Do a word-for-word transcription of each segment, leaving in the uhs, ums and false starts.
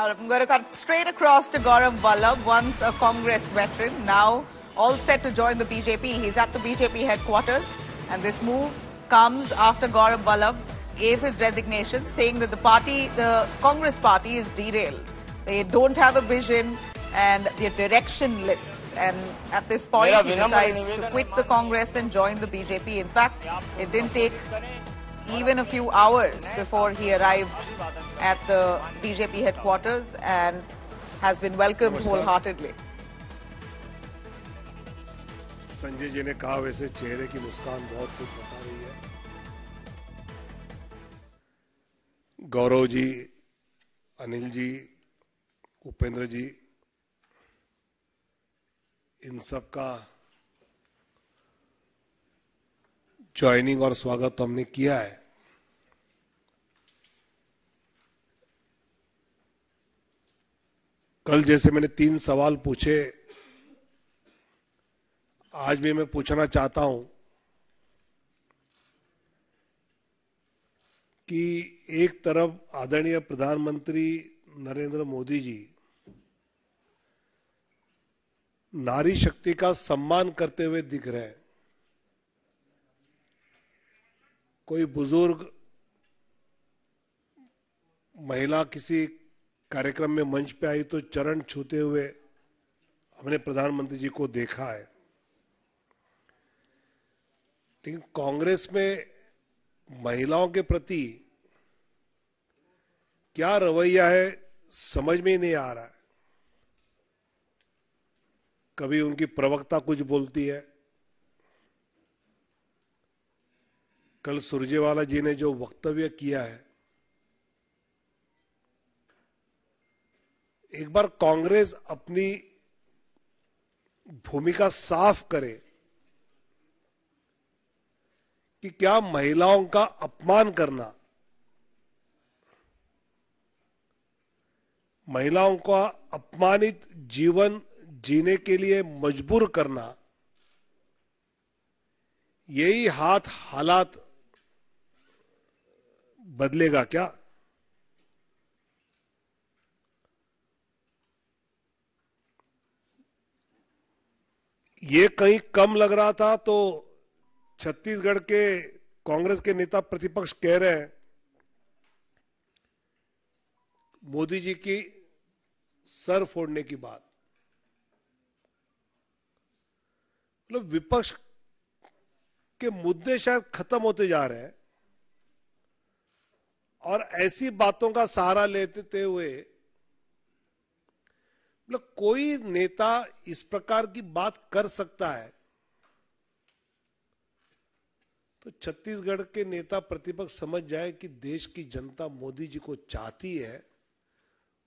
All right, I'm going to cut straight across to Gaurav Vallabh, once a Congress veteran, now all set to join the B J P. He's at the B J P headquarters, and this move comes after Gaurav Vallabh gave his resignation, saying that the party, the Congress party, is derailed. They don't have a vision and they're directionless. And at this point, he decides to quit the Congress and join the B J P. In fact, it didn't take even a few hours before he arrived at the B J P headquarters and has been welcomed wholeheartedly. Sanjay ji ने कहा, वैसे चेहरे की मुस्कान बहुत कुछ बता रही है। गौरव जी, अनिल जी, उपेंद्र जी, इन सब का ज्वाइनिंग और स्वागत तो हमने किया है। कल जैसे मैंने तीन सवाल पूछे, आज भी मैं पूछना चाहता हूं कि एक तरफ आदरणीय प्रधानमंत्री नरेंद्र मोदी जी नारी शक्ति का सम्मान करते हुए दिख रहे हैं। कोई बुजुर्ग महिला किसी कार्यक्रम में मंच पे आई तो चरण छूते हुए हमने प्रधानमंत्री जी को देखा है, लेकिन कांग्रेस में महिलाओं के प्रति क्या रवैया है समझ में नहीं आ रहा है। कभी उनकी प्रवक्ता कुछ बोलती है, कल सुरजेवाला जी ने जो वक्तव्य किया है। एक बार कांग्रेस अपनी भूमिका साफ करे कि क्या महिलाओं का अपमान करना, महिलाओं का अपमानित जीवन जीने के लिए मजबूर करना, यही हाथ हालात बदलेगा क्या? ये कहीं कम लग रहा था तो छत्तीसगढ़ के कांग्रेस के नेता प्रतिपक्ष कह रहे हैं मोदी जी की सर फोड़ने की बात। मतलब विपक्ष के मुद्दे शायद खत्म होते जा रहे हैं और ऐसी बातों का सहारा लेते हुए, मतलब कोई नेता इस प्रकार की बात कर सकता है? तो छत्तीसगढ़ के नेता प्रतिपक्ष समझ जाए कि देश की जनता मोदी जी को चाहती है,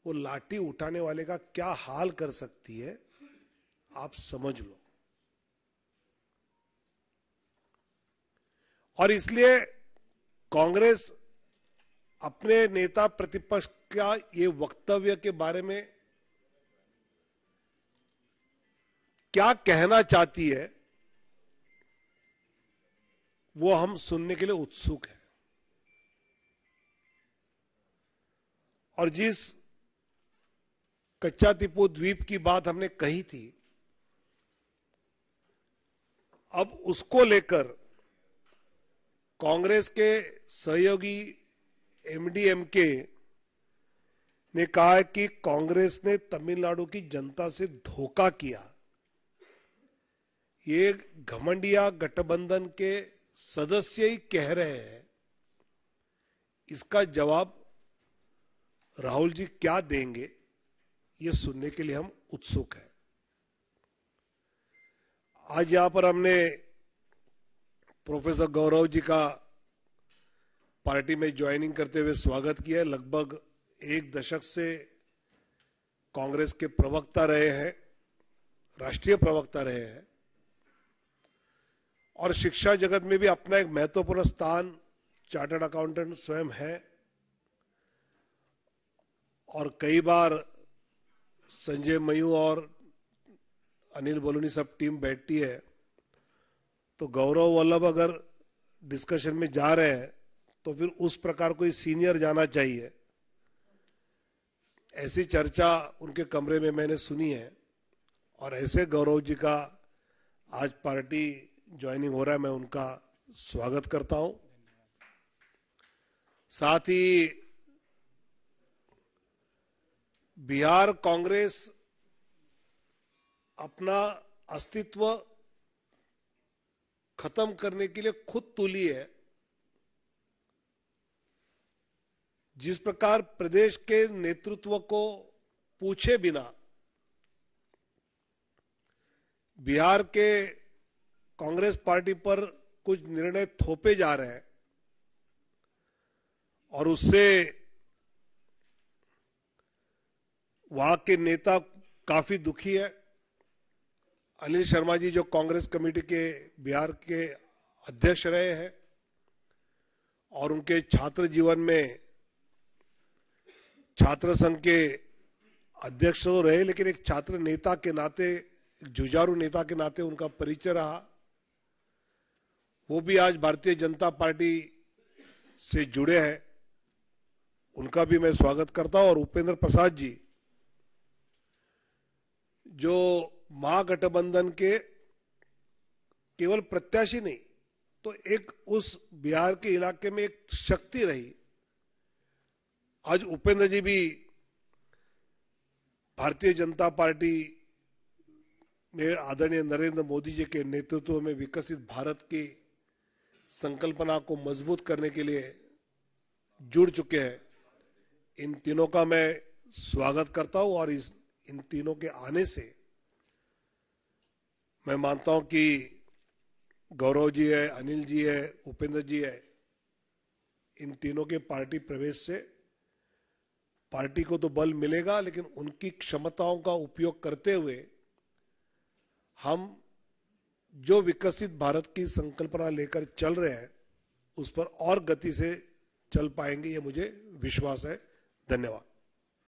वो लाठी उठाने वाले का क्या हाल कर सकती है आप समझ लो। और इसलिए कांग्रेस अपने नेता प्रतिपक्ष का ये वक्तव्य के बारे में क्या कहना चाहती है वो हम सुनने के लिए उत्सुक हैं। और जिस कच्चा टीपू द्वीप की बात हमने कही थी, अब उसको लेकर कांग्रेस के सहयोगी एमडीएमके ने कहा कि कांग्रेस ने तमिलनाडु की जनता से धोखा किया। ये घमंडिया गठबंधन के सदस्य ही कह रहे हैं, इसका जवाब राहुल जी क्या देंगे ये सुनने के लिए हम उत्सुक हैं। आज यहां पर हमने प्रोफेसर गौरव जी का पार्टी में ज्वाइनिंग करते हुए स्वागत किया है। लगभग एक दशक से कांग्रेस के प्रवक्ता रहे हैं, राष्ट्रीय प्रवक्ता रहे हैं और शिक्षा जगत में भी अपना एक महत्वपूर्ण स्थान चार्टर्ड अकाउंटेंट स्वयं है। और कई बार संजय मयू और अनिल बलूनी सब टीम बैठती है तो गौरव वल्लभ अगर डिस्कशन में जा रहे हैं तो फिर उस प्रकार कोई सीनियर जाना चाहिए ऐसी चर्चा उनके कमरे में मैंने सुनी है और ऐसे गौरव जी का आज पार्टी ज्वाइनिंग हो रहा है, मैं उनका स्वागत करता हूं। साथ ही बिहार कांग्रेस अपना अस्तित्व खत्म करने के लिए खुद तुली है। जिस प्रकार प्रदेश के नेतृत्व को पूछे बिना बिहार के कांग्रेस पार्टी पर कुछ निर्णय थोपे जा रहे हैं और उससे वहां के नेता काफी दुखी है। अनिल शर्मा जी जो कांग्रेस कमेटी के बिहार के अध्यक्ष रहे हैं और उनके छात्र जीवन में छात्र संघ के अध्यक्ष तो रहे, लेकिन एक छात्र नेता के नाते, जुझारू नेता के नाते उनका परिचय रहा। वो भी आज भारतीय जनता पार्टी से जुड़े हैं, उनका भी मैं स्वागत करता हूं। और उपेंद्र प्रसाद जी जो महागठबंधन के केवल प्रत्याशी नहीं तो एक उस बिहार के इलाके में एक शक्ति रही, आज उपेंद्र जी भी भारतीय जनता पार्टी में आदरणीय नरेंद्र मोदी जी के नेतृत्व में विकसित भारत की संकल्पना को मजबूत करने के लिए जुड़ चुके हैं। इन तीनों का मैं स्वागत करता हूं और इस इन तीनों के आने से मैं मानता हूं कि गौरव जी है, अनिल जी है, उपेंद्र जी है, इन तीनों के पार्टी प्रवेश से पार्टी को तो बल मिलेगा, लेकिन उनकी क्षमताओं का उपयोग करते हुए हम जो विकसित भारत की संकल्पना लेकर चल रहे हैं उस पर और गति से चल पाएंगे, ये मुझे विश्वास है। धन्यवाद।